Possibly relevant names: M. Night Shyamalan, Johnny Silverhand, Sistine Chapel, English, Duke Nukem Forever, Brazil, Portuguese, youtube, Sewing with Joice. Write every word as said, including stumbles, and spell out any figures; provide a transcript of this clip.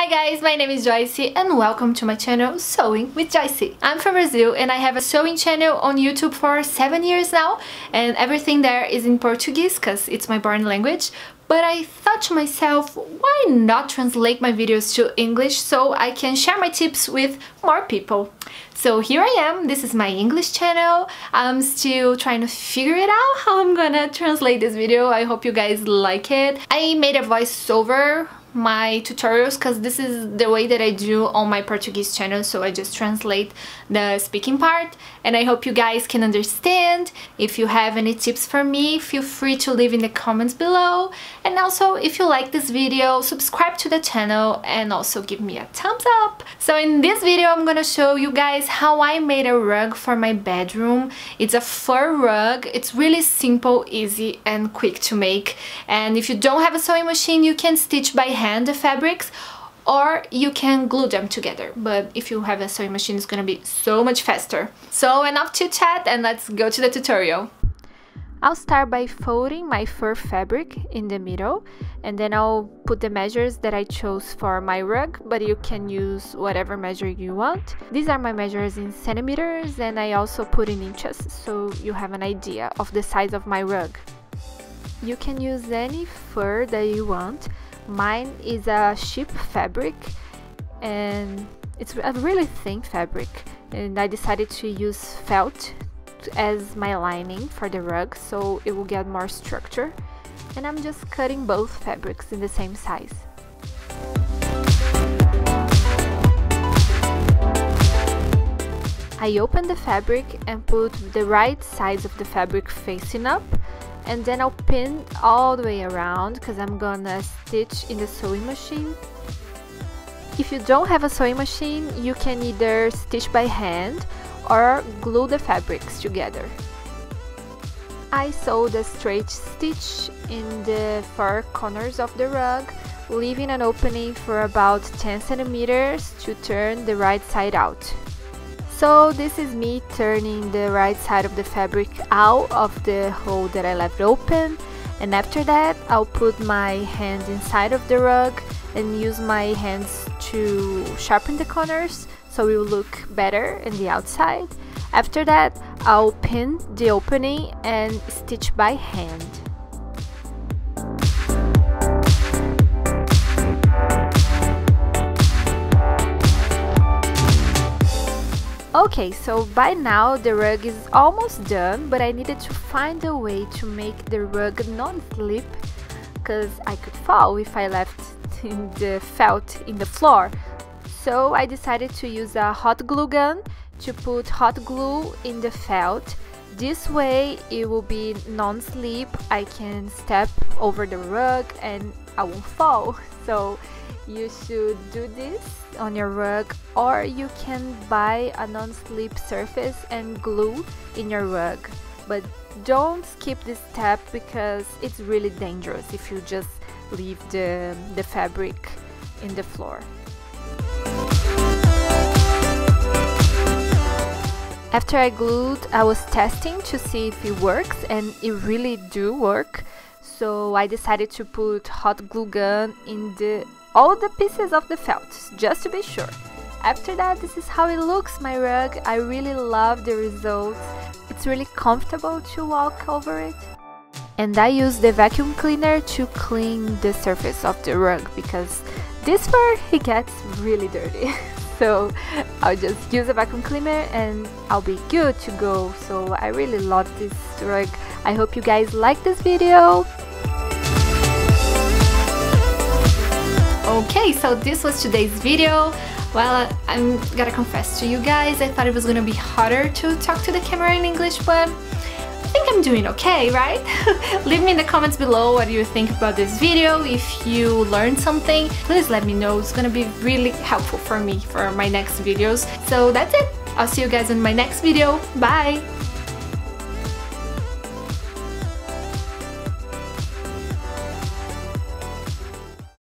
Hi guys, my name is Joice and welcome to my channel Sewing with Joice. I'm from Brazil and I have a sewing channel on YouTube for seven years now, and everything there is in Portuguese because it's my born language. But I thought to myself, why not translate my videos to English so I can share my tips with more people? So here I am, this is my English channel. I'm still trying to figure it out how I'm gonna translate this video. I hope you guys like it. I made a voiceover my tutorials because this is the way that I do on my Portuguese channel, so I just translate the speaking part, and I hope you guys can understand. If you have any tips for me, feel free to leave in the comments below, and also if you like this video, subscribe to the channel and also give me a thumbs up. So in this video I'm gonna show you guys how I made a rug for my bedroom. It's a fur rug, it's really simple, easy and quick to make, and if you don't have a sewing machine you can stitch by hand the fabrics, or you can glue them together, but if you have a sewing machine it's gonna be so much faster. So enough chit chat and let's go to the tutorial. I'll start by folding my fur fabric in the middle, and then I'll put the measures that I chose for my rug, but you can use whatever measure you want. These are my measures in centimeters and I also put in inches, so you have an idea of the size of my rug. You can use any fur that you want. Mine is a sheep fabric and it's a really thin fabric, and I decided to use felt as my lining for the rug so it will get more structure, and I'm just cutting both fabrics in the same size. I opened the fabric and put the right sides of the fabric facing up, and then I'll pin all the way around because I'm gonna stitch in the sewing machine. If you don't have a sewing machine, you can either stitch by hand or glue the fabrics together. I sewed a straight stitch in the far corners of the rug, leaving an opening for about ten centimeters to turn the right side out. So this is me turning the right side of the fabric out of the hole that I left open, and after that I'll put my hand inside of the rug and use my hands to sharpen the corners so it will look better in the outside. After that I'll pin the opening and stitch by hand. Okay, so by now the rug is almost done, but I needed to find a way to make the rug non-slip because I could fall if I left the felt in the floor. So I decided to use a hot glue gun to put hot glue in the felt. This way it will be non-slip, I can step over the rug and I won't fall. So you should do this on your rug, or you can buy a non-slip surface and glue in your rug, but don't skip this step because it's really dangerous if you just leave the, the fabric in the floor. After I glued, I was testing to see if it works, and it really do work, so I decided to put hot glue gun in the all the pieces of the felt, just to be sure. After that, this is how it looks, my rug. I really love the results. It's really comfortable to walk over it. And I use the vacuum cleaner to clean the surface of the rug because this fur, it gets really dirty. So I'll just use a vacuum cleaner and I'll be good to go. So I really love this rug. I hope you guys like this video. Okay, so this was today's video. Well, I'm gotta confess to you guys, I thought it was gonna be harder to talk to the camera in English, but I think I'm doing okay, right? Leave me in the comments below what you think about this video. If you learned something, please let me know. It's gonna be really helpful for me for my next videos. So that's it. I'll see you guys in my next video. Bye!